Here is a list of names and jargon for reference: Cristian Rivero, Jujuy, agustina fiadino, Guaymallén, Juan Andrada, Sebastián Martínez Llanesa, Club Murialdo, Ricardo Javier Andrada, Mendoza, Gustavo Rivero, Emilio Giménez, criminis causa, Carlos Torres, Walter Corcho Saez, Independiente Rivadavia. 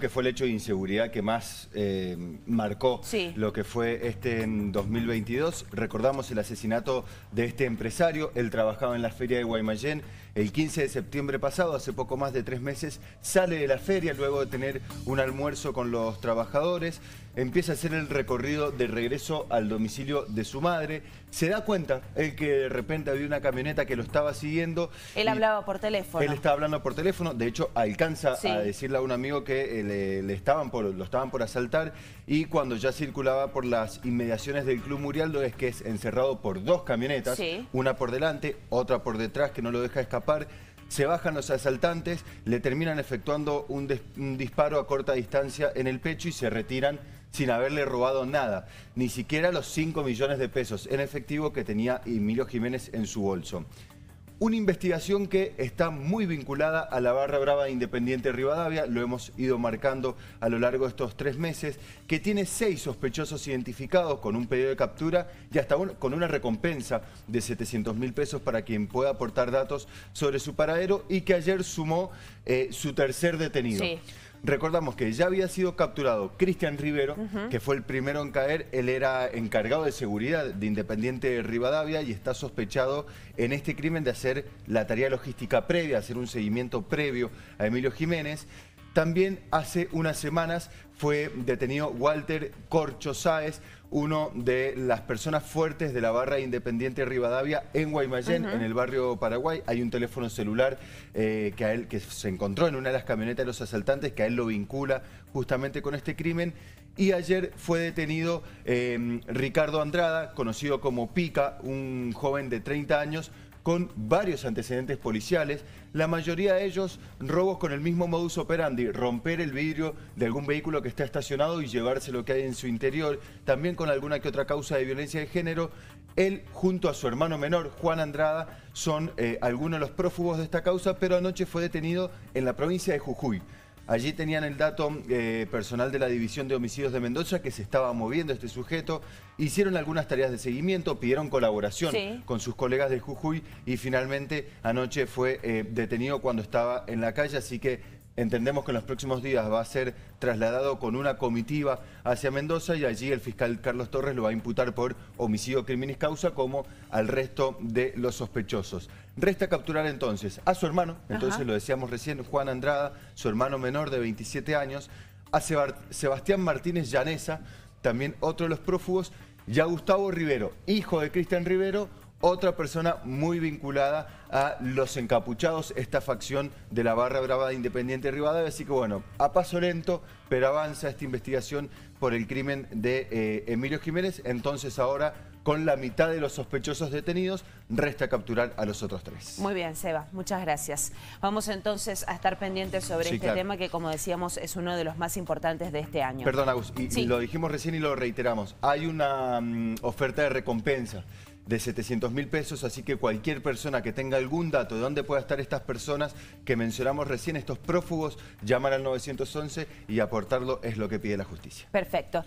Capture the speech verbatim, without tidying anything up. Que fue el hecho de inseguridad que más eh, marcó sí. lo que fue este en dos mil veintidós. Recordamos el asesinato de este empresario. Él trabajaba en la feria de Guaymallén. El quince de septiembre pasado, hace poco más de tres meses, sale de la feria luego de tener un almuerzo con los trabajadores. Empieza a hacer el recorrido de regreso al domicilio de su madre. Se da cuenta él que de repente había una camioneta que lo estaba siguiendo. Él hablaba por teléfono. Él estaba hablando por teléfono. De hecho, alcanza sí. a decirle a un amigo que le, le estaban por, lo estaban por asaltar. Y cuando ya circulaba por las inmediaciones del Club Murialdo es que es encerrado por dos camionetas. Sí. Una por delante, otra por detrás que no lo deja escapar. Se bajan los asaltantes, le terminan efectuando un, des, un disparo a corta distancia en el pecho y se retiran sin haberle robado nada, ni siquiera los cinco millones de pesos en efectivo que tenía Emilio Giménez en su bolso. Una investigación que está muy vinculada a la barra brava de Independiente Rivadavia, lo hemos ido marcando a lo largo de estos tres meses, que tiene seis sospechosos identificados con un pedido de captura y hasta un, con una recompensa de setecientos mil pesos para quien pueda aportar datos sobre su paradero y que ayer sumó eh, su tercer detenido. Sí. Recordamos que ya había sido capturado Cristian Rivero, uh-huh. que fue el primero en caer. Él era encargado de seguridad de Independiente Rivadavia y está sospechado en este crimen de hacer la tarea logística previa, hacer un seguimiento previo a Emilio Giménez. También hace unas semanas fue detenido Walter Corcho Saez, uno de las personas fuertes de la barra Independiente Rivadavia en Guaymallén, uh-huh. en el barrio Paraguay. Hay un teléfono celular eh, que, a él, que se encontró en una de las camionetas de los asaltantes, que a él lo vincula justamente con este crimen. Y ayer fue detenido eh, Ricardo Andrada, conocido como Pica, un joven de treinta años, con varios antecedentes policiales, la mayoría de ellos robos con el mismo modus operandi, romper el vidrio de algún vehículo que está estacionado y llevarse lo que hay en su interior, también con alguna que otra causa de violencia de género. Él, junto a su hermano menor, Juan Andrada, son eh, algunos de los prófugos de esta causa, pero anoche fue detenido en la provincia de Jujuy. Allí tenían el dato eh, personal de la División de Homicidios de Mendoza que se estaba moviendo este sujeto. Hicieron algunas tareas de seguimiento, pidieron colaboración sí. con sus colegas de Jujuy y finalmente anoche fue eh, detenido cuando estaba en la calle, así que entendemos que en los próximos días va a ser trasladado con una comitiva hacia Mendoza y allí el fiscal Carlos Torres lo va a imputar por homicidio criminis causa como al resto de los sospechosos. Resta capturar entonces a su hermano, entonces Ajá. lo decíamos recién, Juan Andrada, su hermano menor de veintisiete años, a Sebastián Martínez Llanesa, también otro de los prófugos, y a Gustavo Rivero, hijo de Cristian Rivero, otra persona muy vinculada a los encapuchados, esta facción de la barra brava de Independiente Rivadavia. Así que bueno, a paso lento, pero avanza esta investigación por el crimen de eh, Emilio Giménez. Entonces ahora, con la mitad de los sospechosos detenidos, resta capturar a los otros tres. Muy bien, Seba, muchas gracias. Vamos entonces a estar pendientes sobre sí, este claro. tema que, como decíamos, es uno de los más importantes de este año. Perdón, Agus, y, sí. y lo dijimos recién y lo reiteramos. Hay una um, oferta de recompensa de setecientos mil pesos, así que cualquier persona que tenga algún dato de dónde puedan estar estas personas que mencionamos recién, estos prófugos, llamar al nueve once y aportarlo es lo que pide la justicia. Perfecto.